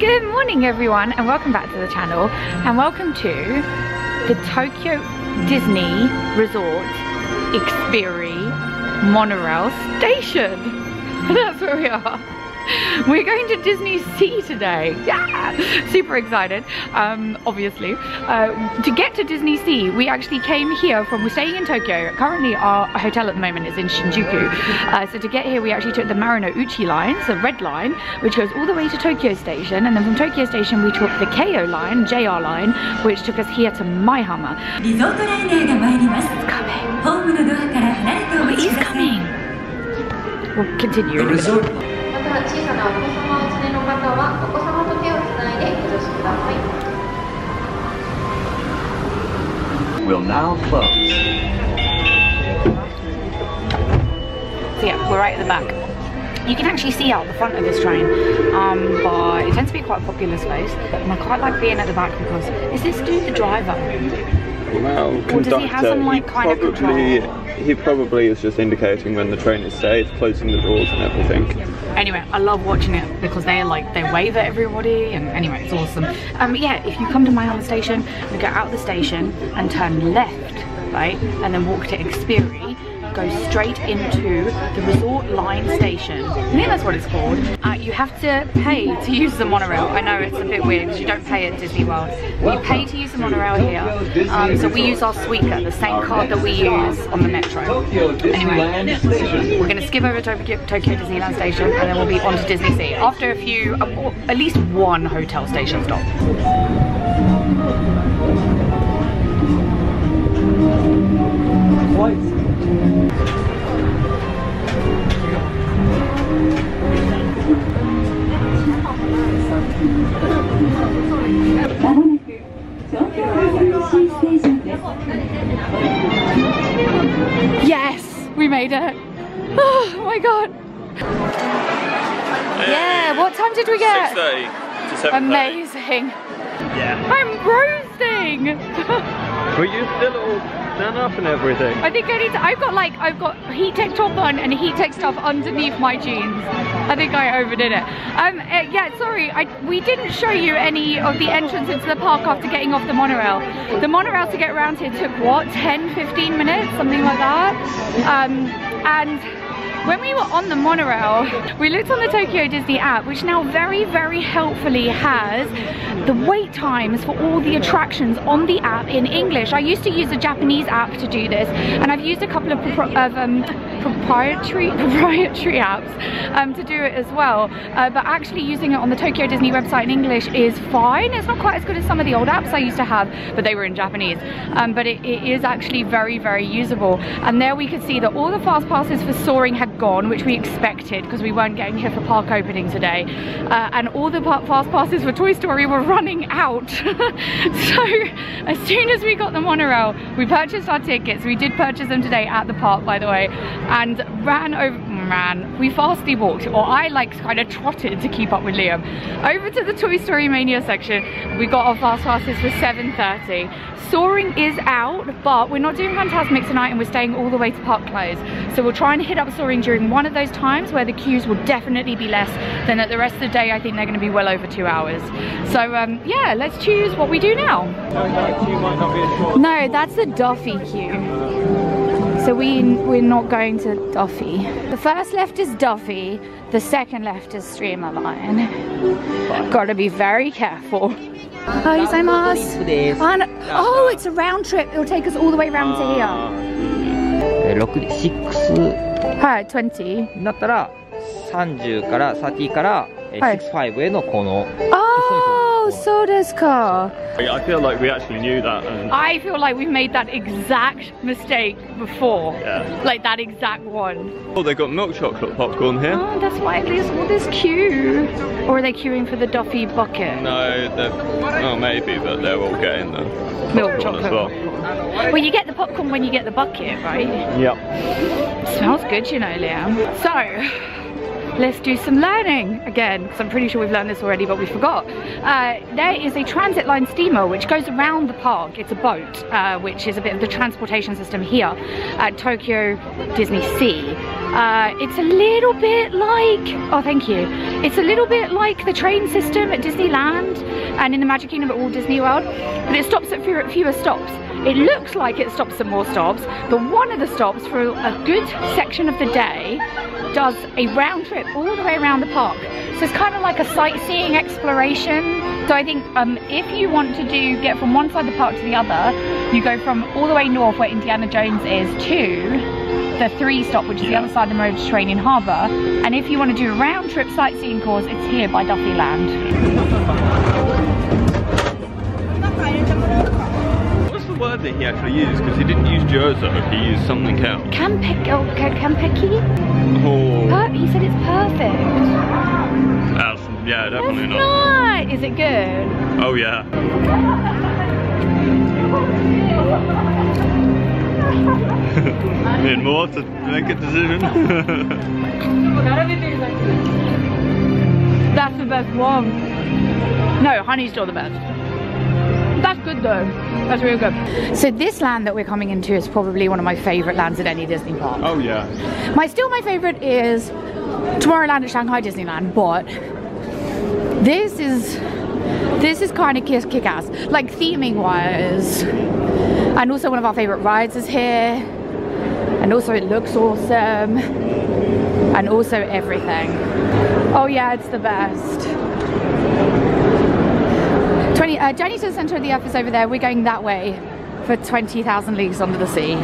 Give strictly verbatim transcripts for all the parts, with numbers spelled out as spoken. Good morning everyone, and welcome back to the channel and welcome to the Tokyo Disney Resort Xperia monorail station. That's where we are. We're going to Disney Sea today. Yeah, super excited. Um, obviously, uh, to get to Disney Sea, we actually came here from. We're staying in Tokyo. Currently, our hotel at the moment is in Shinjuku. Uh, so to get here, we actually took the Marunouchi line, so red line, which goes all the way to Tokyo Station, and then from Tokyo Station we took the Keiyō Line, J R Line, which took us here to Maihama. It's coming. It is coming. We'll continue. The resort. We'll now close. So yeah, we're right at the back. You can actually see out the front of this train, um, but it tends to be quite a popular space. And I quite like being at the back because is this dude the driver? Well, conductor, or does he have some, like, kind of control? He probably is just indicating when the train is safe, closing the doors and everything. Anyway, I love watching it because they're like, they wave at everybody, and anyway, it's awesome. Um, yeah, if you come to Maihama Station, you go out the station and turn left, right, and then walk to Xperia, go straight into the Resort Line Station. I think that's what it's called. Uh, you have to pay to use the monorail. I know it's a bit weird because you don't pay at Disney World. You pay to use the monorail here. Um, so we use our Suica, the same card that we use on the metro. Anyway, we're going to skip over to Tokyo Disneyland Station and then we'll be on to Disney Sea after a few, at least one hotel station stop. What? Yes, we made it. Oh my god. Yeah, what time did we get? six thirty to seven thirty. Amazing. Yeah. I'm roasting. Were you still all done up and everything? I think I need to, I've got like, I've got heat-tech top on and heat-tech stuff underneath my jeans. I think I overdid it. Um, uh, yeah, sorry, I, we didn't show you any of the entrance into the park after getting off the monorail. The monorail to get around here took, what, ten, fifteen minutes? Something like that. Um, and... When we were on the monorail, we looked on the Tokyo Disney app, which now very, very helpfully has the wait times for all the attractions on the app in English. I used to use a Japanese app to do this, and I've used a couple of, of um, proprietary, proprietary apps um, to do it as well. Uh, but actually using it on the Tokyo Disney website in English is fine. It's not quite as good as some of the old apps I used to have, but they were in Japanese. Um, but it, it is actually very, very usable. And there we could see that all the fast passes for Soaring had gone, which we expected because we weren't getting here for park opening today, uh, and all the fast passes for Toy Story were running out. So as soon as we got the monorail, we purchased our tickets. We did purchase them today at the park, by the way, and ran over ran we fastly walked, or I like kind of trotted to keep up with Liam, over to the Toy Story Mania section. We got our fast passes for seven thirty. Soaring is out, but we're not doing Fantasmic tonight and we're staying all the way to park close, so we'll try and hit up Soaring during one of those times where the queues will definitely be less than at the rest of the day. I think they're going to be well over two hours. So um, yeah, let's choose what we do now. No, that's the Duffy queue. So we, we're not going to Duffy. The first left is Duffy, the second left is Streamer Line. Gotta be very careful. Oh, it's a round trip. It'll take us all the way round to here. はい、twenty なったらさんじゅうからさんじゅうからろくじゅうごへのこの Oh, soですか I feel like we actually knew that. And I feel like we made that exact mistake before. Yeah. Like that exact one. Oh, they got milk chocolate popcorn here. Oh, that's why there's all this queue. Or are they queuing for the Duffy bucket? No, they're, oh, maybe, but they're all getting the milk chocolate as well. Well, you get the popcorn when you get the bucket, right? Yep. It smells good, you know, Liam. So. Let's do some learning again, because I'm pretty sure we've learned this already, but we forgot. Uh, there is a transit line steamer which goes around the park. It's a boat, uh, which is a bit of the transportation system here at Tokyo Disney Sea. Uh, it's a little bit like, oh thank you, It's a little bit like the train system at Disneyland and in the Magic Kingdom at Walt Disney World, but it stops at fewer, fewer stops. It looks like it stops at more stops, but one of the stops for a good section of the day does a round trip all the way around the park. So it's kind of like a sightseeing exploration. So I think um, if you want to do get from one side of the park to the other, you go from all the way north where Indiana Jones is to the three stop, which is the other side of the Mediterranean Harbour. And if you want to do a round trip sightseeing course, it's here by Duffyland. What's the word that he actually used? Because he didn't use Jozo, he used something else. Kampeki? Oh, Kampeki? Oh. Per he said it's perfect. That's, yeah, definitely not. not. Is it good? Oh yeah. Need more to make a decision. That's the best one. No, honey's still the best. That's good though. That's real good. So this land that we're coming into is probably one of my favourite lands at any Disney park. Oh yeah. My still my favourite is Tomorrowland at Shanghai Disneyland, but This is, this is kind of kick-ass, like theming wise, and also one of our favourite rides is here, and also it looks awesome, and also everything. Oh yeah, it's the best. twenty, uh, Journey to the Centre of the Earth is over there, we're going that way for twenty thousand Leagues Under the Sea.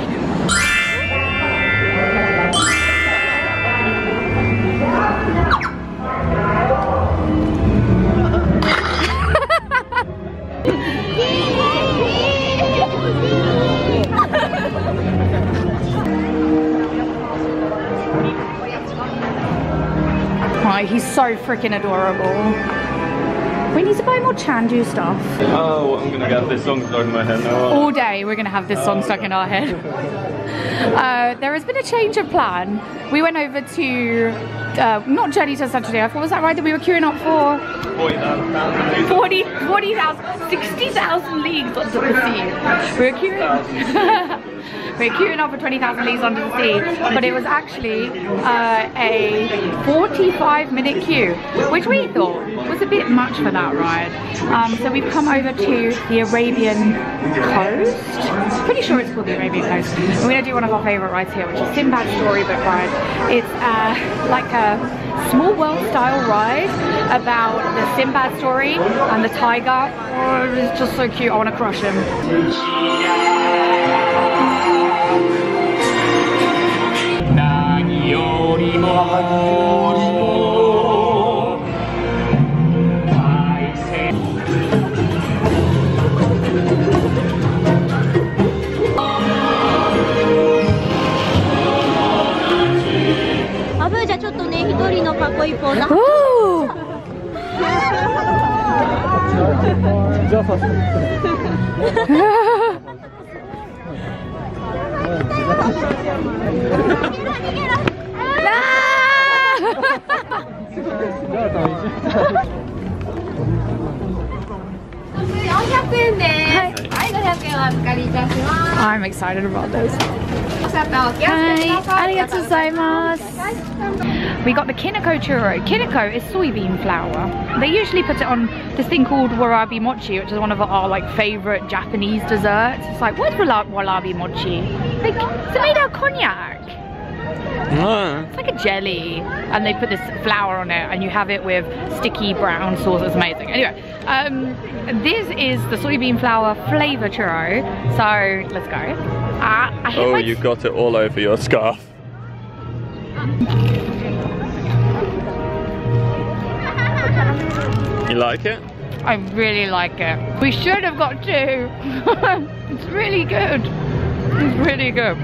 He's so freaking adorable. We need to buy more Chandu stuff. Oh, I'm gonna have this song stuck in my head now. All day we're gonna have this song oh, stuck God. in our head. uh, there has been a change of plan. We went over to, uh, not Journey to the Centre of the Earth, what was that ride that we were queuing up for? forty thousand. forty thousand, sixty thousand Leagues Under the Sea. We were queuing. We're queuing up for twenty thousand Leagues Under the Sea, but it was actually uh, a forty-five minute queue, which we thought was a bit much for that ride. Um, so we've come over to the Arabian Coast. I'm pretty sure it's called the Arabian Coast. We're going to do one of our favourite rides here, which is Sinbad's Storybook Ride. It's uh, like a small world style ride about the Sinbad story and the tiger. Oh, it's just so cute, I want to crush him. Ooh. I'm excited about this. Hi. We got the kinako churro. Kinako is soybean flour. They usually put it on this thing called warabi mochi, which is one of our like favorite Japanese desserts. It's like, what's warabi mochi? Like, it's made out of cognac. Mm. It's like a jelly, and they put this flour on it, and you have it with sticky brown sauce. It's amazing. Anyway, um, this is the soybean flour flavor churro. So let's go. Uh, I oh, you got it all over your scarf. You like it? I really like it. We should have got two. It's really good. It's really good.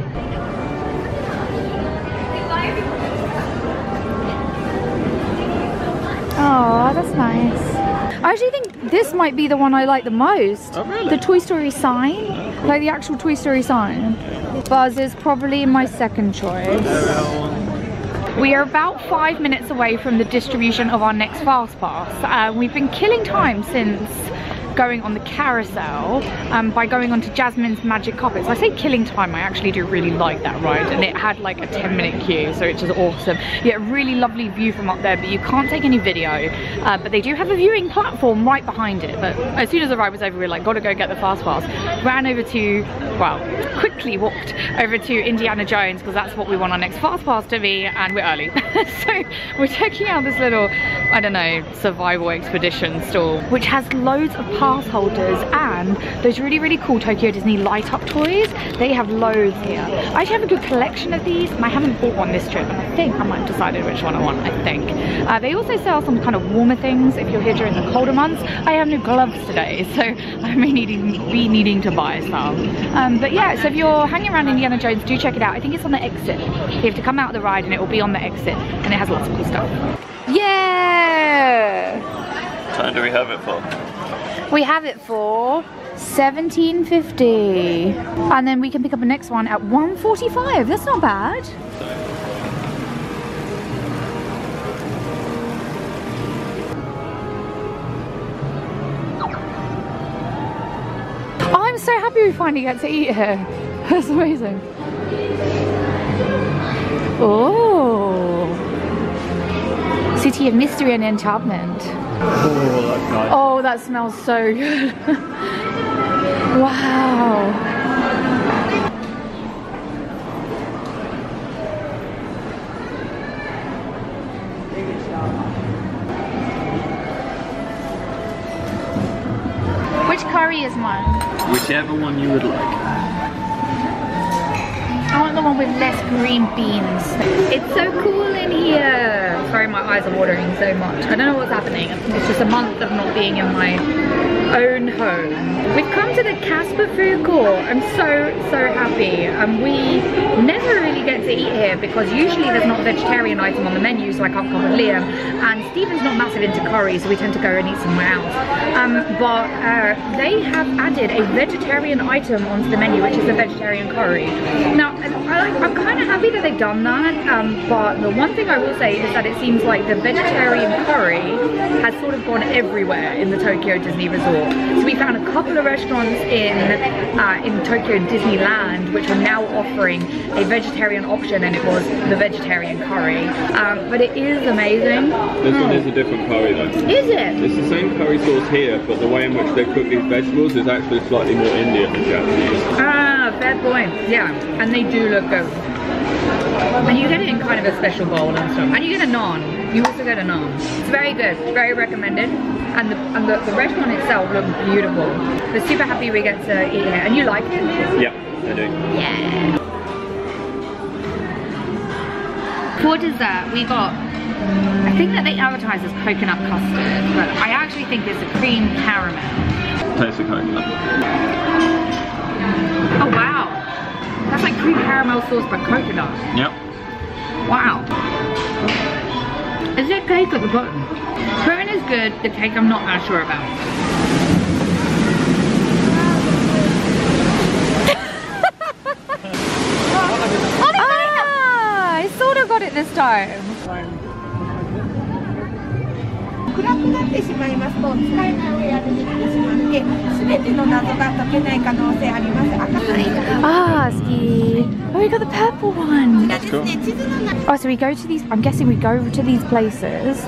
Oh, that's nice. I actually think this might be the one I like the most. Oh, really? The Toy Story sign. Like the actual Toy Story sign. Buzz is probably my second choice. We are about five minutes away from the distribution of our next fast pass. Uh, we've been killing time since going on the carousel um, by going onto Jasmine's Magic Carpets. I say killing time, I actually do really like that ride, and it had like a ten minute queue, so it's just awesome. Yeah, really lovely view from up there, but you can't take any video, uh, but they do have a viewing platform right behind it. But as soon as the ride was over, we were like, gotta go get the fast pass. Ran over to, well, quickly walked over to Indiana Jones, because that's what we want our next fast pass to be, and we're early. So we're checking out this little, I don't know, survival expedition stall, which has loads of pass holders and those really, really cool Tokyo Disney light up toys. They have loads here. I actually have a good collection of these, and I haven't bought one this trip, and I think I might have decided which one I want, I think. Uh, they also sell some kind of warmer things if you're here during the colder months. I have no gloves today, so I may need, be needing to buy some. Um, but yeah, so if you're hanging around Indiana Jones, do check it out. I think it's on the exit. You have to come out of the ride and it will be on the exit, and it has lots of cool stuff. Yeah! What time do we have it for? We have it for seventeen fifty, and then we can pick up the next one at one forty-five. That's not bad. Oh, I'm so happy we finally get to eat here. That's amazing. Oh, City of Mystery and Enchantment. Oh, that's nice. Oh, that smells so good. Wow. Which curry is mine? Whichever one you would like. I want the one with less green beans. It's so cool in here. Sorry, my eyes are watering so much. I don't know what's happening. It's just a month of not being in my own home. We've come to the Casbah Food Court. I'm so, so happy. And um, we never really get to eat here because usually there's not a vegetarian item on the menu, so I can't come with Liam. And Stephen's not massive into curry, so we tend to go and eat somewhere else. Um, but uh, they have added a vegetarian item onto the menu, which is the vegetarian curry. Now, I, I'm kind of happy that they've done that, um, but the one thing I will say is that it seems like the vegetarian curry has sort of gone everywhere in the Tokyo Disney Resort. So we found a couple of restaurants in uh, in Tokyo Disneyland which are now offering a vegetarian option, and it was the vegetarian curry. Um, but it is amazing. This mm. one is a different curry though. Is it? It's the same curry sauce here, but the way in which they cook these vegetables is actually slightly more Indian than Japanese. Ah, fair point. Yeah, and they do look good. And you get it in kind of a special bowl and stuff. And you get a naan. You also get a naan. It's very good. Very recommended. And the, and the, the restaurant itself looks beautiful. We're super happy we get to eat here. And you like it? Yeah, I do. Yeah. For dessert, we got, I think that they advertise as coconut custard, but I actually think it's a cream caramel. Taste of coconut. Oh wow. That's like cream caramel sauce but coconut. Yep. Wow. Is there cake at the bottom? Curry is good, the cake I'm not as sure about. Oh, ah, I sort of got it this time. Ah, ski. Oh, we got the purple one. That's cool. Oh, so we go to these, I'm guessing we go to these places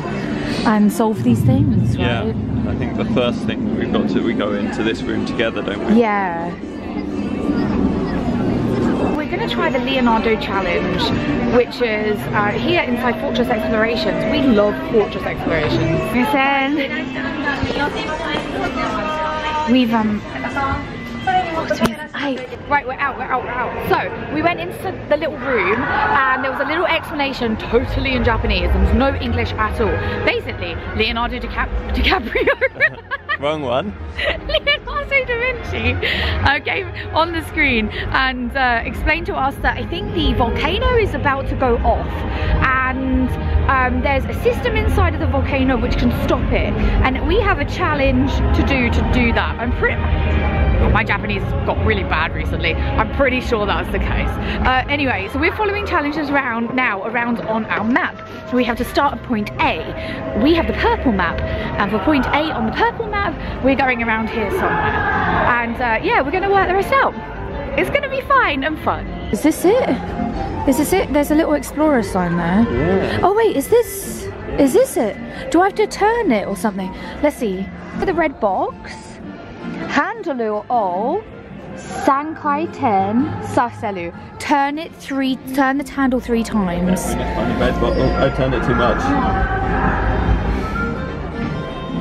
and solve these things, right? Yeah, I think the first thing that we've got to, we go into this room together, don't we? Yeah. We're going to try the Leonardo challenge, which is uh, here inside Fortress Explorations. We love Fortress Explorations. Listen. We've um. Right, we're out, we're out, we're out. So, we went into the little room and there was a little explanation totally in Japanese. There was no English at all. Basically, Leonardo DiCap DiCaprio. Wrong one. Leonardo da Vinci uh, came on the screen and uh, explained to us that I think the volcano is about to go off, and um, there's a system inside of the volcano which can stop it. And we have a challenge to do to do that. I'm pretty... My Japanese got really bad recently. I'm pretty sure that's the case. Uh, anyway, so we're following challenges around now, around on our map. So we have to start at point A. We have the purple map, and for point A on the purple map, have, we're going around here somewhere. And uh, yeah, we're gonna work the rest out. It's gonna be fine and fun. Is this it? Is this it? There's a little explorer sign there. Yeah. Oh wait, is this, is this it? Do I have to turn it or something? Let's see. For the red box, Handaloo O, Sankai Ten, Saselu. Turn it three, turn the handle three times. Oh, I turned it too much.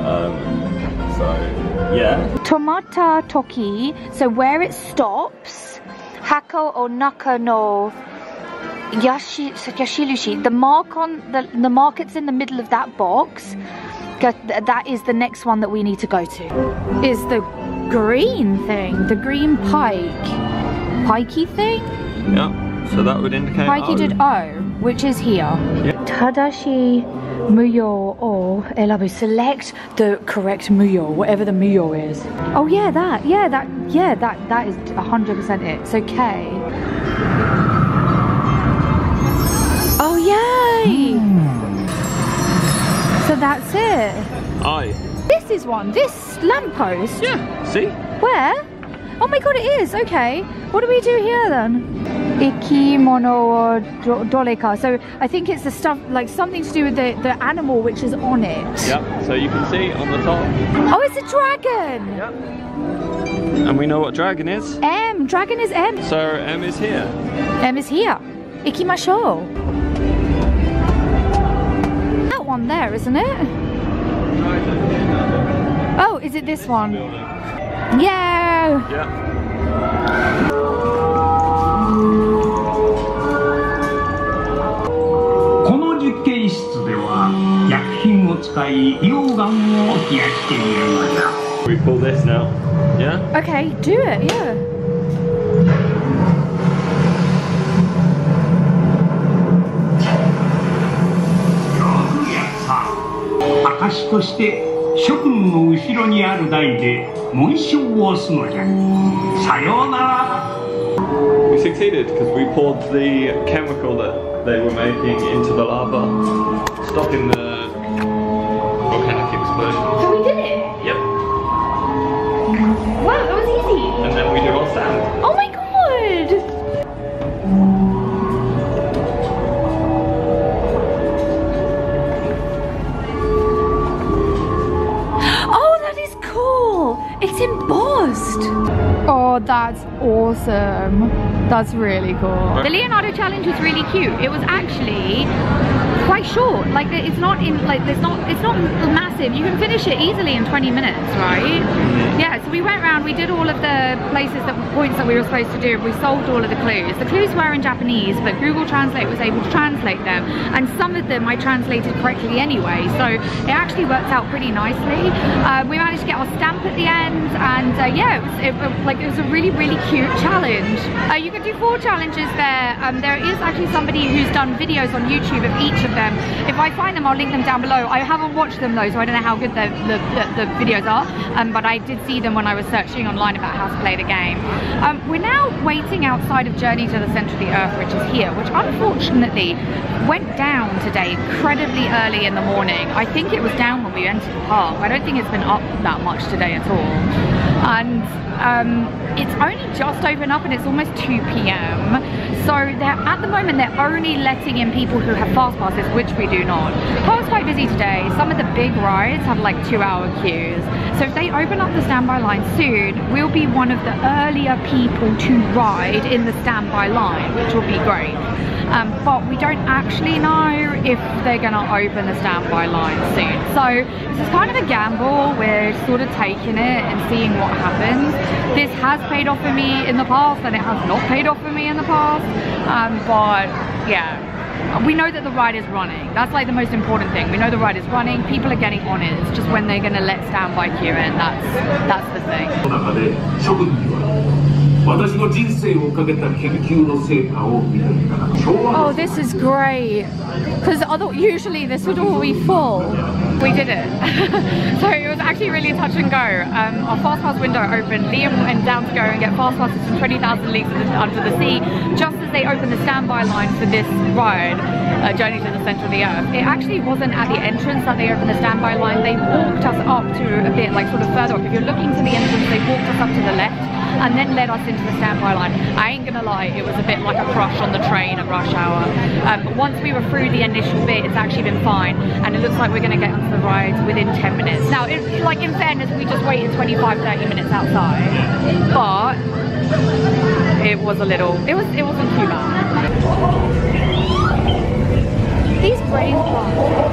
Um, so, yeah. Tomata Toki, so where it stops, Hako o Naka no Yashi, Yashirushi, the mark on, the, the mark that's in the middle of that box, that is the next one that we need to go to. Is the green thing, the green pike, pikey thing? Yeah, so that would indicate pikey O. did O, which is here. Yeah. Tadashi Muyo or Elabu, select the correct Muyo, whatever the Muyo is. Oh yeah, that, yeah, that, yeah, that, that is one hundred percent it, it's okay. Oh yay! Mm. So that's it. Aye. This is one, this lamppost. Yeah, see? Where? Oh my god, it is, okay. What do we do here then? Ikimono Doleka. So I think it's the stuff, like something to do with the, the animal which is on it. Yep, so you can see on the top. Oh, it's a dragon! Yep. And we know what dragon is. M, dragon is M. So M is here. M is here. Ikimashou. That one there, isn't it? Oh, is it this one? Yeah! Yeah. We pull this now. Yeah? Okay, do it, yeah. We succeeded because we poured the chemical that they were making into the lava, stopping the volcanic explosion. So we did it? Yep. Wow, that was easy. And then we do our sand. Oh my god! It's embossed! Oh, that's awesome. That's really cool. The Leonardo challenge was really cute. It was actually quite short. Like it's not in like there's not it's not massive. You can finish it easily in twenty minutes, right? Yeah, so we went around, we did all of the places that points that we were supposed to do, we solved all of the clues. The clues were in Japanese, but Google Translate was able to translate them, and some of them I translated correctly anyway, so it actually worked out pretty nicely. Uh, we managed to get our stamp at the end. And uh, yeah, it was, it, like, it was a really, really cute challenge. Uh, you can do four challenges there. Um, there is actually somebody who's done videos on YouTube of each of them. If I find them, I'll link them down below. I haven't watched them though, so I don't know how good the, the, the, the videos are. Um, but I did see them when I was searching online about how to play the game. Um, we're now waiting outside of Journey to the Centre of the Earth, which is here, which unfortunately went down today incredibly early in the morning. I think it was down when we entered the park. I don't think it's been up that much today at all. And um, it's only just opened up and it's almost two p m So they're, at the moment they're only letting in people who have fast passes, which we do not. The park's quite busy today. Some of the big rides have like two hour queues. So if they open up the standby line soon, we'll be one of the earlier people to ride in the standby line, which will be great. Um, but we don't actually know if they're going to open the standby line soon. So this is kind of a gamble. We're sort of taking it and seeing what happens. This has paid off for me in the past and it has not paid off for me in the past. Um, but yeah, we know that the ride is running. That's like the most important thing. We know the ride is running. People are getting on it. It's just when they're going to let standby queue in. That's, that's the thing. Oh, this is great, because usually this would all be full. We did it. So it was actually really touch and go. Um, our fast pass window opened. Liam went down to go and get fast passes from twenty thousand Leagues Under the Sea just as they opened the standby line for this ride, uh, Journey to the Centre of the Earth. It actually wasn't at the entrance that they opened the standby line. They walked us up to a bit, like sort of further up. If you're looking to the entrance, they walked us up to the left and then led us into the standby line. I ain't gonna lie, it was a bit like a crush on the train at rush hour. Um, but once we were through the initial bit, it's actually been fine, and it looks like we're gonna get onto the rides within ten minutes. Now, it's like, in fairness, we just waited twenty-five, thirty minutes outside, but it was a little, it, was, it wasn't too bad. These brain parts.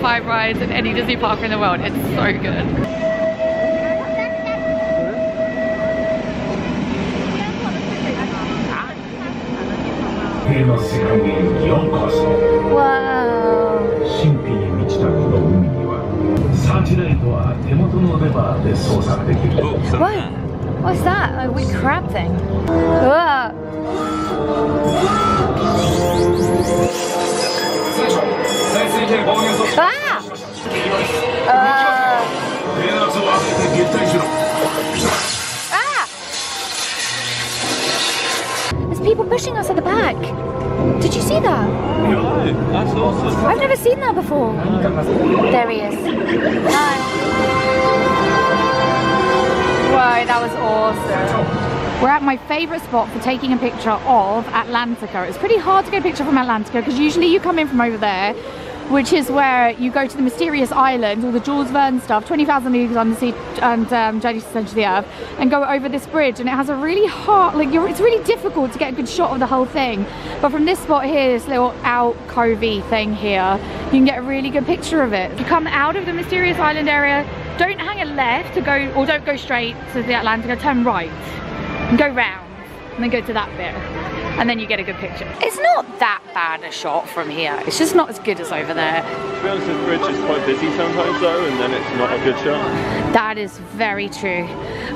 Five rides in any Disney park in the world. It's so good. Whoa. What? What's that? A weird crab thing. Whoa. Ah! Uh. Ah! There's people pushing us at the back. Did you see that? No, that's awesome. I've never seen that before. There he is. Hi. Whoa, that was awesome. We're at my favourite spot for taking a picture of Atlantica. It's pretty hard to get a picture from Atlantica because usually you come in from over there, which is where you go to the Mysterious Island, all the Jules Verne stuff, twenty thousand Leagues Under the Sea and um, Journey to the Centre of the Earth, and go over this bridge, and it has a really hard, like, you're, it's really difficult to get a good shot of the whole thing. But from this spot here, this little alcovey thing here, you can get a really good picture of it. You come out of the Mysterious Island area, don't hang a left to go, or don't go straight to the Atlantica, turn right. And go round and then go to that bit, and then you get a good picture. It's not that bad a shot from here, it's just not as good as over there. To be honest, the bridge is quite busy sometimes though, and then it's not a good shot. That is very true.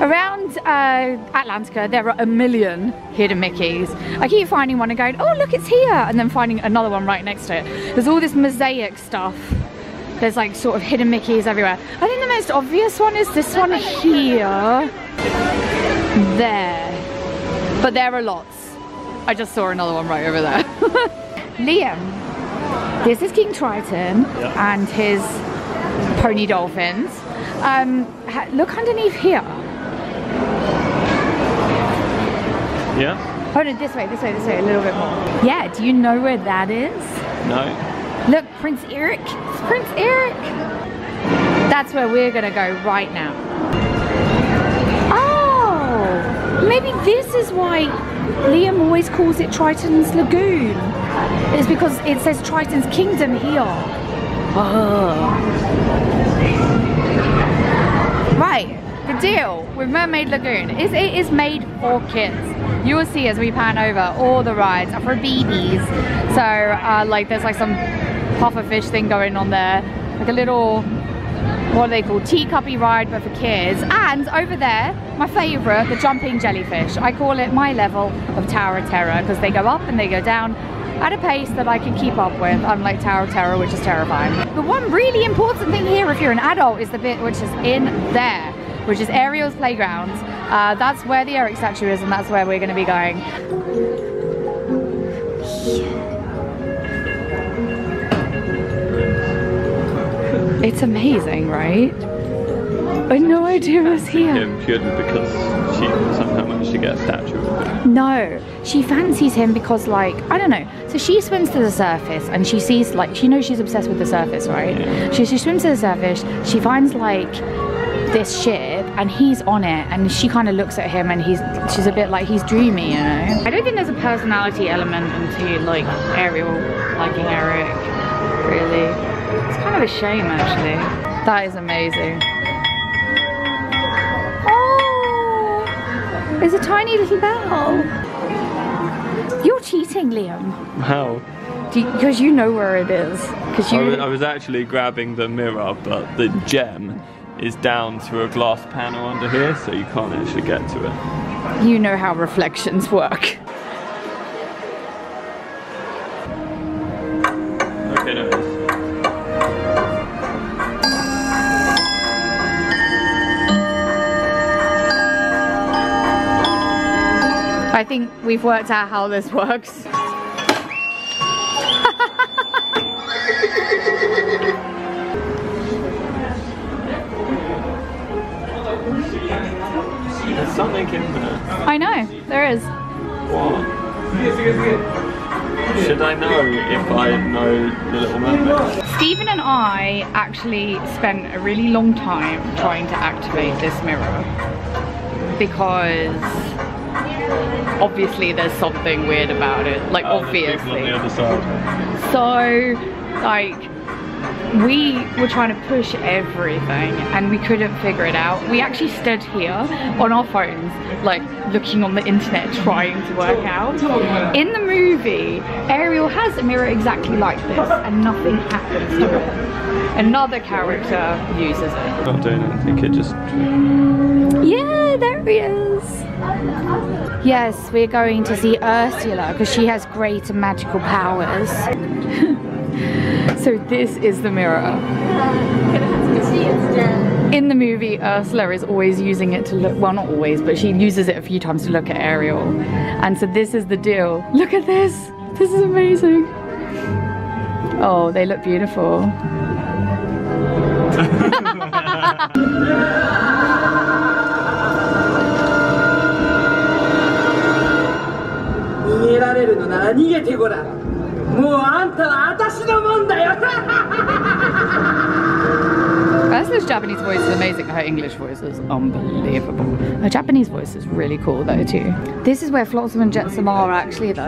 Around uh, Atlantica there are a million hidden Mickeys. I keep finding one and going, oh look, it's here, and then finding another one right next to it. There's all this mosaic stuff. There's like sort of hidden Mickeys everywhere. I think the most obvious one is this one here. There. But there are lots. I just saw another one right over there. Liam, this is King Triton, yep, and his pony dolphins. Um, look underneath here. Yeah? Oh no, this way, this way, this way, a little bit more. Yeah, do you know where that is? No. Look, Prince Eric. It's Prince Eric. That's where we're gonna go right now. Oh, maybe this is why Liam always calls it Triton's Lagoon. It's because it says Triton's Kingdom here. Oh. Right, the deal with Mermaid Lagoon is it is made for kids. You will see as we pan over, all the rides are for babies. So uh, like there's like some puffer fish thing going on there, like a little, what are they called, teacuppy ride but for kids. And over there, my favourite, the jumping jellyfish. I call it my level of Tower of Terror because they go up and they go down at a pace that I can keep up with, unlike Tower of Terror, which is terrifying. The one really important thing here if you're an adult is the bit which is in there. which is Ariel's playground. Uh, that's where the Eric statue is, and that's where we're going to be going. It's amazing, right? I had no idea I was here. Him purely because she somehow managed to get a statue of him. No, she fancies him because, like, I don't know. So she swims to the surface and she sees, like, she knows she's obsessed with the surface, right? Yeah. She, she swims to the surface, she finds, like, this ship and he's on it, and she kind of looks at him and he's, she's a bit like, he's dreamy, you know? I don't think there's a personality element into, like, Ariel liking Eric, really. It's kind of a shame, actually. That is amazing. There's a tiny little bell. You're cheating, Liam. How? Because you, you know where it is. Because you. I was, I was actually grabbing the mirror, but the gem is down to a glass panel under here, so you can't actually get to it. You know how reflections work. Okay, no. I think we've worked out how this works. There's something in there. I know, there is. What? Should I know if I know the Little Mermaid? Stephen and I actually spent a really long time trying to activate this mirror because obviously there's something weird about it, like oh, obviously. The other side. So, like, we were trying to push everything and we couldn't figure it out. We actually stood here on our phones, like, looking on the internet trying to work out. In the movie, Ariel has a mirror exactly like this and nothing happens to it. Another character uses it. I don't think it just... Yeah, there he is! Yes, we're going to see Ursula because she has great magical powers. So this is the mirror. In the movie, Ursula is always using it to look, well not always, but she uses it a few times to look at Ariel. And so this is the deal. Look at this! This is amazing! Oh, they look beautiful. Ursula's Japanese voice is amazing. Her English voice is unbelievable. Her Japanese voice is really cool though too. This is where Flotsam and Jetsam are actually though.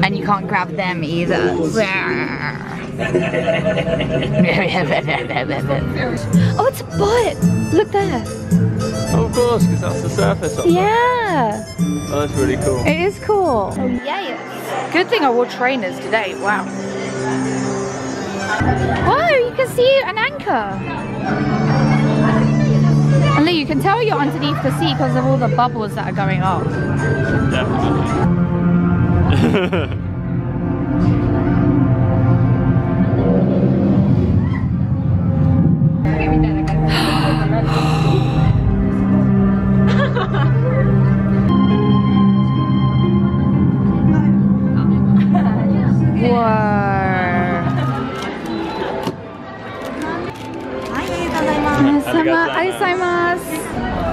And you can't grab them either. Oh, it's a butt! Look there! Oh, of course, because that's the surface up yeah. there. Yeah! Oh, that's really cool. It is cool. Oh, yes. Good thing I wore trainers today, wow. Whoa, you can see an anchor. And Lee, you can tell you're underneath the sea because of all the bubbles that are going up. Definitely.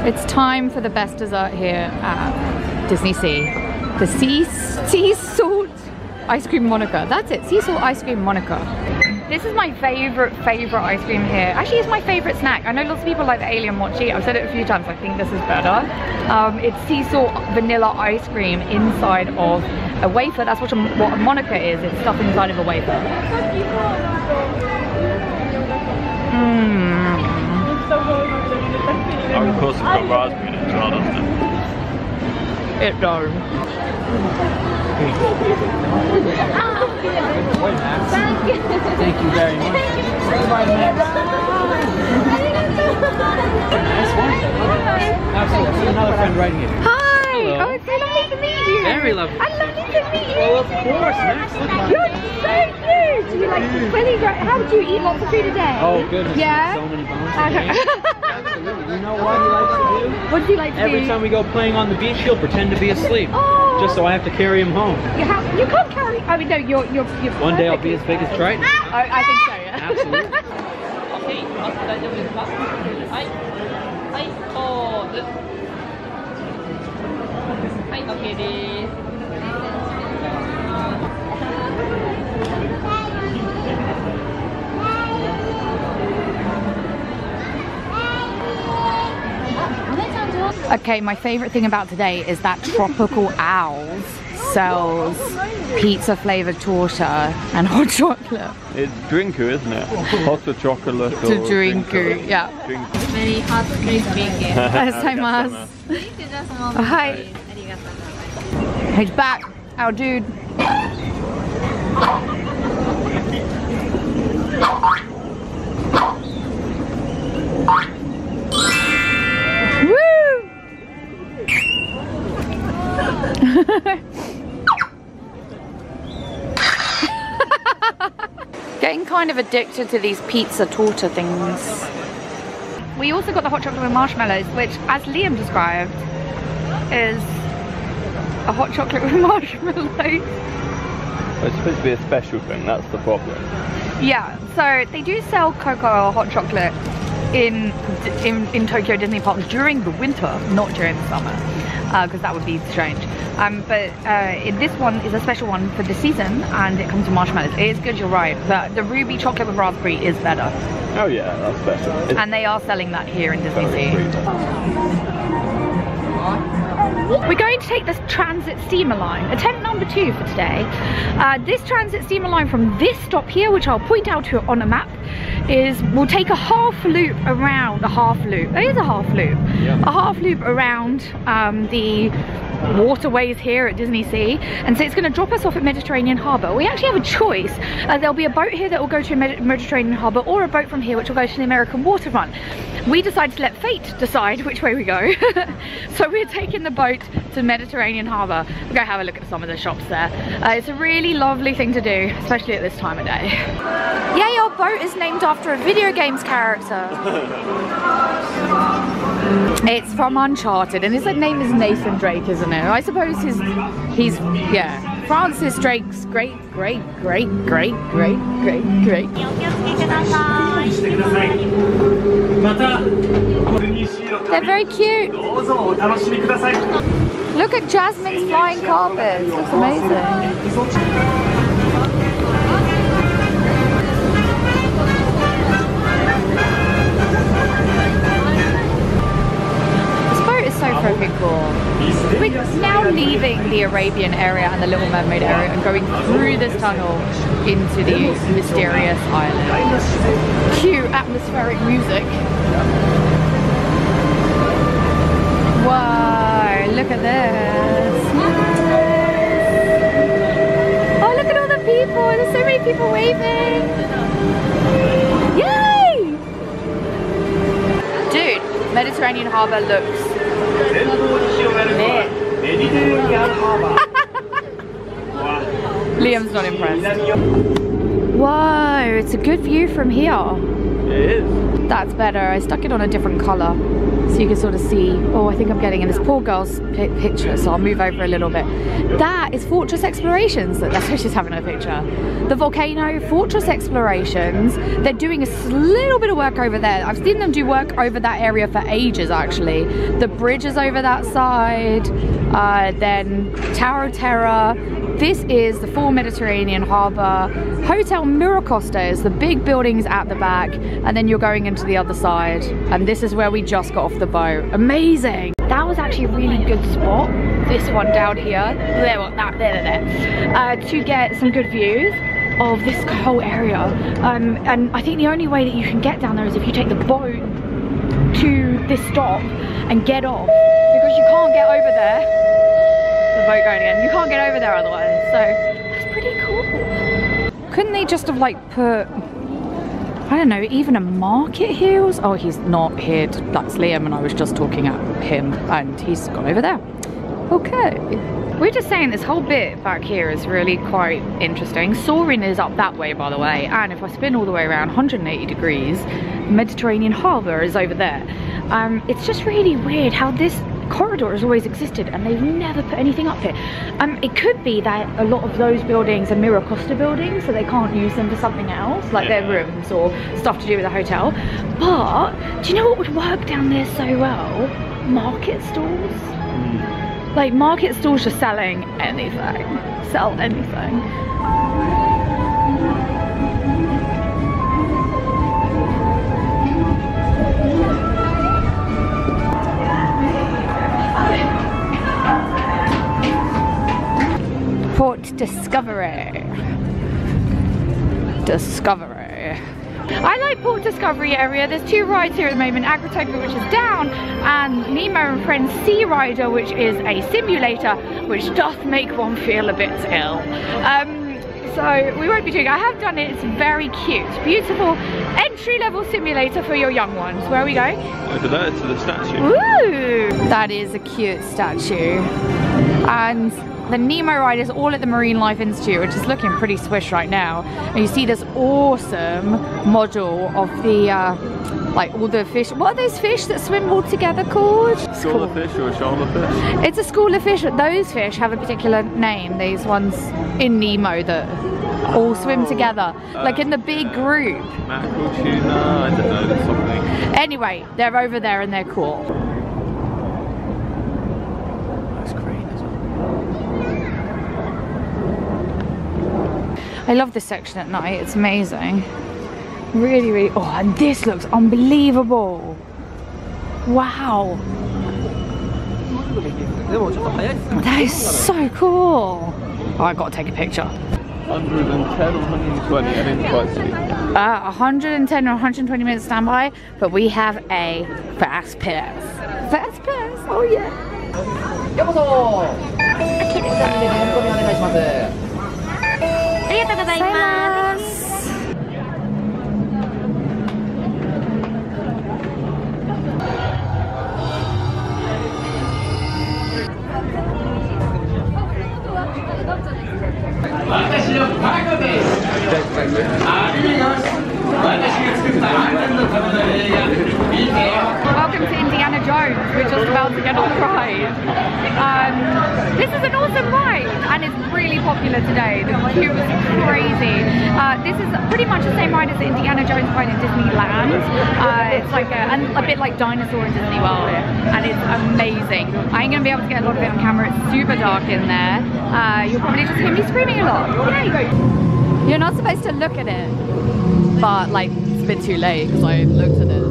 It's time for the best dessert here at Disney Sea. The sea, sea salt ice cream Monaca. That's it, sea salt ice cream Monaca. This is my favorite, favorite ice cream here. Actually, it's my favorite snack. I know lots of people like the alien mochi. I've said it a few times, I think this is better. Um, it's sea salt vanilla ice cream inside of a wafer. That's what a, what a Monaca is. It's stuff inside of a wafer. Mmm. Oh, of course it's got raspberry in it as well, doesn't it? It does. Thank you very much. Absolutely, another friend right here. Hi! Hello. Oh, it's so lovely to meet you. Very lovely. I love you to meet you. Well, of course, man. You're so cute! Do you like Really great. How did you eat lots of food a day? Oh goodness. Yeah. So many bones. Absolutely. You know what he likes to do? What does he like to do? Every time we go playing on the beach, he'll pretend to be asleep. Oh. Just so I have to carry him home. You have. You can't carry. I mean, no. You're. You're. you're One day I'll be as big as Triton. Oh, I think so. Yeah. Absolutely. Okay. Okay. This. Okay, my favorite thing about today is that Tropical Owls sells pizza flavored torta and hot chocolate. It's drinku, isn't it? Hot chocolate. To drinku, yeah. Very hot drink. Hi. He's back, our dude. Getting kind of addicted to these pizza torta things. We also got the hot chocolate with marshmallows, which, as Liam described, is a hot chocolate with marshmallows. It's supposed to be a special thing, that's the problem. Yeah, so they do sell cocoa or hot chocolate in in, in Tokyo Disney Park during the winter, not during the summer, because uh, that would be strange. Um, but uh, it, this one is a special one for the season, and it comes with marshmallows. It is good, you're right, but the ruby chocolate with raspberry is better. Oh yeah, that's special. It's and they are selling that here in Disney Sea. We're going to take this transit steamer line, attempt number two for today. Uh, this transit steamer line from this stop here, which I'll point out to you on a map, is we'll take a half loop around, a half loop, it is a half loop, yeah. a half loop around um, the waterways here at Disney Sea, and so it's going to drop us off at Mediterranean Harbour. We actually have a choice. Uh, there'll be a boat here that will go to Med Mediterranean Harbour, or a boat from here which will go to the American waterfront. We decided to let fate decide which way we go. So we're taking the boat to Mediterranean Harbour. We're going to have a look at some of the shops there. Uh, it's a really lovely thing to do, especially at this time of day. Yay, our boat is named after a video games character. It's from Uncharted, and his name is Nathan Drake, isn't it? I suppose his, he's, yeah, Francis Drake's great, great, great, great, great, great, great. They're very cute. Look at Jasmine's flying carpets, it's amazing. We're now leaving the Arabian area and the Little Mermaid area and going through this tunnel into the Mysterious Island. Cute atmospheric music. Wow, look at this. Oh, look at all the people. There's so many people waving. Yay! Dude, Mediterranean Harbour looks Liam's not impressed. Whoa, it's a good view from here. It is. That's better. I stuck it on a different colour so you can sort of see. Oh, I think I'm getting in this poor girl's picture, so I'll move over a little bit. That is Fortress Explorations. That's where she's having her picture. The volcano, Fortress Explorations. They're doing a little bit of work over there. I've seen them do work over that area for ages, actually. The bridge is over that side. Uh, then Tower of Terror. This is the full Mediterranean Harbour. Hotel Miracosta is the big buildings at the back, and then you're going into the other side. And this is where we just got off the boat. Amazing! That was actually a really good spot, this one down here, there, that, there, there, uh, to get some good views of this whole area. Um, and I think the only way that you can get down there is if you take the boat to this stop and get off, because you can't get over there. The boat going again. You can't get over there otherwise, so that's pretty cool. Couldn't they just have like put, I don't know, even a market here? Oh, he's not here. That's Liam, and I was just talking at him, and he's gone over there. Okay. We're just saying this whole bit back here is really quite interesting. Soaring is up that way, by the way, and if I spin all the way around one hundred eighty degrees, Mediterranean Harbour is over there. Um, it's just really weird how this corridor has always existed and they've never put anything up here. Um, it could be that a lot of those buildings are Miracosta buildings, so they can't use them for something else, like yeah. their rooms or stuff to do with the hotel. But do you know what would work down there so well? Market stalls. Mm. Like market stalls are selling anything. Sell anything. Port Discovery. Discovery. I like Port Discovery area. There's two rides here at the moment. Agrotopia, which is down, and Nemo and Friends Sea Rider, which is a simulator, which doth make one feel a bit ill. Um, so we won't be doing it. I have done it. It's very cute. Beautiful entry-level simulator for your young ones. Where are we going? Over there to the statue. Ooh! That is a cute statue. And the Nemo ride is all at the Marine Life Institute, which is looking pretty swish right now. And you see this awesome model of the, uh, like all the fish. What are those fish that swim all together called? School of fish or a shoal of fish? It's a school of fish. Those fish have a particular name. These ones in Nemo that all swim together, uh, like in the big group. Mackerel, tuna, I don't know, there's something. Anyway, they're over there and they're cool. I love this section at night, it's amazing. Really, really, oh, and this looks unbelievable. Wow. That is so cool. Oh, I've got to take a picture. one hundred ten or one hundred twenty, I didn't quite see. Uh, one hundred ten or one hundred twenty minutes standby, but we have a fast pass. Fast pass, oh yeah. Welcome to Indiana Jones. We're just about to get on the ride. Um, this is an awesome ride and it's really popular today. The queue was crazy. Uh, this is pretty much the same ride as the Indiana Jones ride in Disneyland. Uh, it's like a, a bit like Dinosaur in Disney World and it's amazing. I ain't going to be able to get a lot of it on camera. It's super dark in there. Uh, you'll probably just hear me screaming a lot. Yay! You're not supposed to look at it, but like it's a bit too late because I looked at it.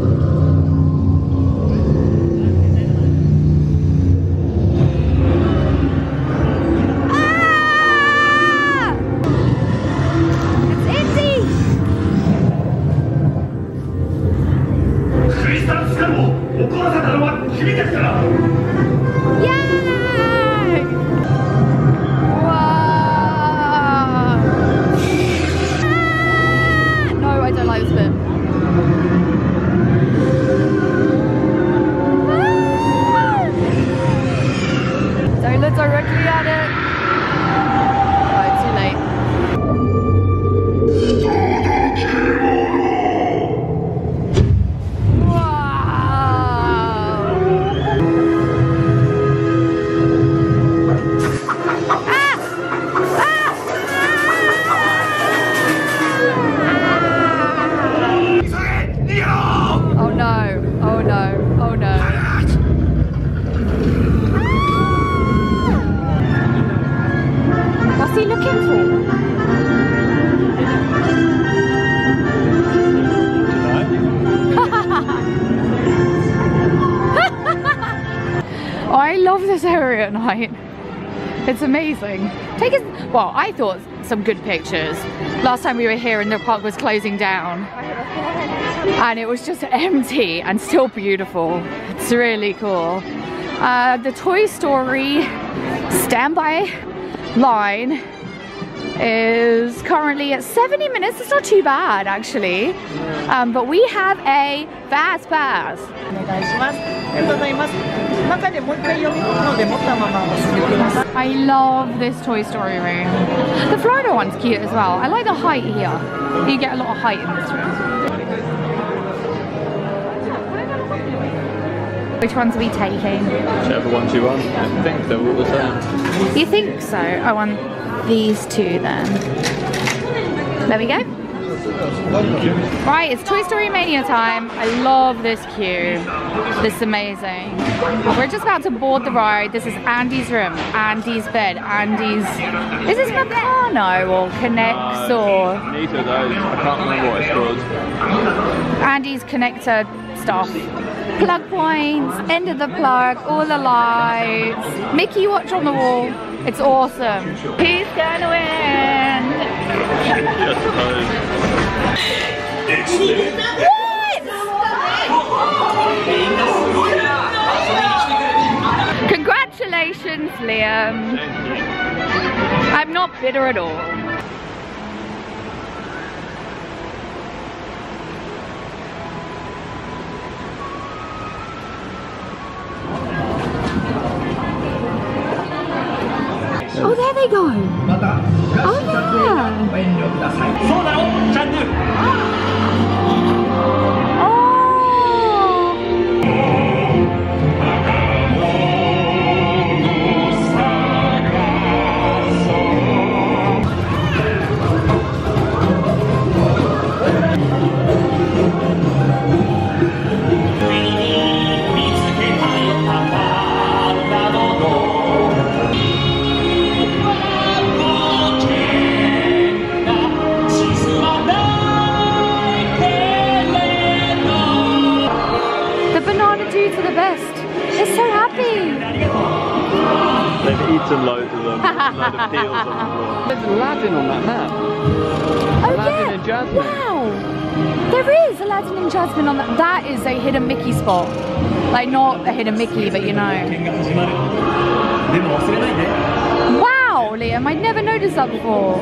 At night, it's amazing. Take us, well, I thought some good pictures. Last time we were here and the park was closing down and it was just empty and still beautiful. It's really cool. Uh, the Toy Story standby line is currently at seventy minutes. It's not too bad actually, um, but we have a fast pass. I love this Toy Story room. The Florida one's cute as well. I like the height here. You get a lot of height in this room. Which ones are we taking? Whichever ones you want. I think they're all the same. You think so? I want these two then. There we go. Right, it's Toy Story Mania time. I love this queue. This is amazing. We're just about to board the ride. This is Andy's room, Andy's bed, Andy's... Is this Meccano or Connects or... Neither of those. I can't remember what it's called. Andy's connector stuff. Plug points, end of the plug, all the lights. Mickey watch on the wall. It's awesome. Who's gonna win? What? Congratulations, Liam. I'm not bitter at all. Oh, there they go! Oh, yeah! Eaten loads of them, loads of peels on the floor. There's Aladdin on that map. Oh, Aladdin yeah. and Jasmine. Wow! There is Aladdin and Jasmine on that. That is a hidden Mickey spot. Like, not a hidden Mickey, but you know. Wow, Liam, I'd never noticed that before.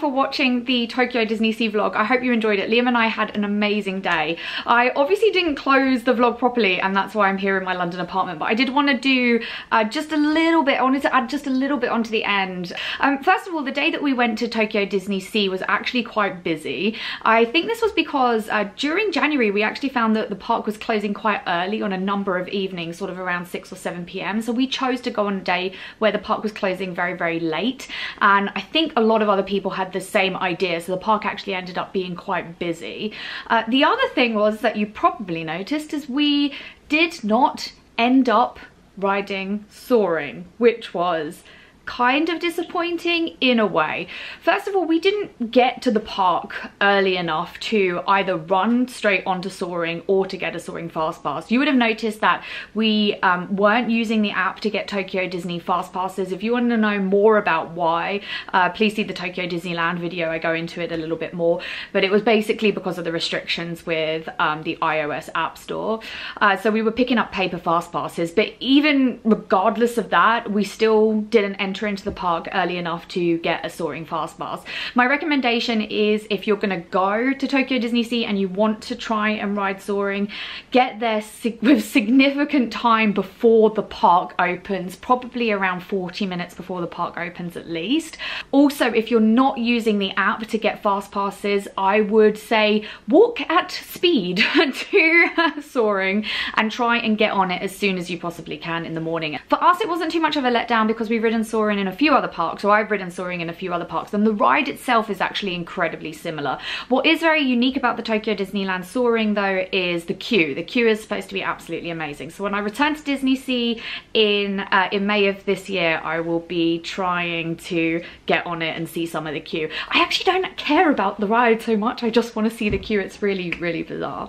For watching the Tokyo Disney Sea vlog. I hope you enjoyed it. Liam and I had an amazing day. I obviously didn't close the vlog properly and that's why I'm here in my London apartment, but I did want to do uh, just a little bit. I wanted to add just a little bit onto the end. Um, first of all, the day that we went to Tokyo Disney Sea was actually quite busy. I think this was because uh, during January we actually found that the park was closing quite early on a number of evenings, sort of around six or seven p m So we chose to go on a day where the park was closing very, very late, and I think a lot of other people had the same idea, so the park actually ended up being quite busy. Uh, the other thing was that you probably noticed is we did not end up riding Soaring, which was kind of disappointing in a way. First of all, we didn't get to the park early enough to either run straight onto Soaring or to get a Soaring Fast Pass. You would have noticed that we um, weren't using the app to get Tokyo Disney Fast Passes. If you want to know more about why, uh, please see the Tokyo Disneyland video. I go into it a little bit more, but it was basically because of the restrictions with um, the iOS App Store. Uh, so we were picking up paper Fast Passes, but even regardless of that, we still didn't enter into the park early enough to get a Soaring Fast Pass. My recommendation is, if you're gonna go to Tokyo Disney Sea and you want to try and ride Soaring, get there sig with significant time before the park opens, probably around forty minutes before the park opens at least. Also, if you're not using the app to get fast passes, I would say walk at speed to uh, Soaring and try and get on it as soon as you possibly can in the morning. For us, it wasn't too much of a letdown because we've ridden Soaring in a few other parks, or I've ridden Soaring in a few other parks, and the ride itself is actually incredibly similar. What is very unique about the Tokyo Disneyland Soaring though is the queue. The queue is supposed to be absolutely amazing. So when I return to Disney Sea in uh, in May of this year, I will be trying to get on it and see some of the queue. I actually don't care about the ride so much, I just want to see the queue. It's really, really bizarre.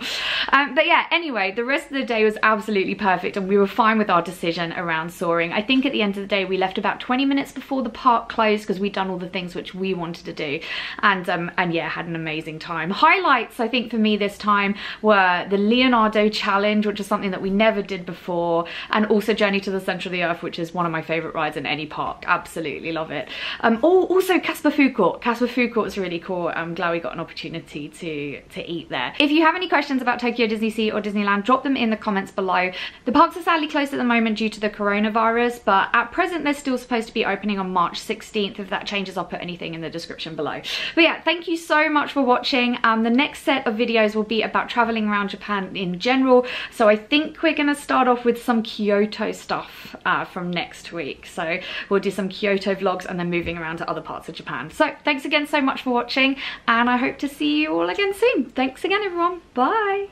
Um, but yeah, anyway, the rest of the day was absolutely perfect and we were fine with our decision around Soaring. I think at the end of the day we left about 20 twenty minutes before the park closed because we'd done all the things which we wanted to do, and um and yeah, had an amazing time. Highlights I think for me this time were the Leonardo challenge, which is something that we never did before, and also Journey to the Centre of the Earth, which is one of my favorite rides in any park. Absolutely love it. Um also Casbah Food Court. Casbah Food Court is really cool. I'm glad we got an opportunity to to eat there. If you have any questions about Tokyo Disney Sea or Disneyland, drop them in the comments below. The parks are sadly closed at the moment due to the coronavirus, but at present they're still supposed to be opening on March sixteenth. If that changes, I'll put anything in the description below. But yeah, thank you so much for watching. Um, the next set of videos will be about traveling around Japan in general, so I think we're gonna start off with some Kyoto stuff uh, from next week. So we'll do some Kyoto vlogs and then moving around to other parts of Japan. So thanks again so much for watching, and I hope to see you all again soon. Thanks again everyone, bye!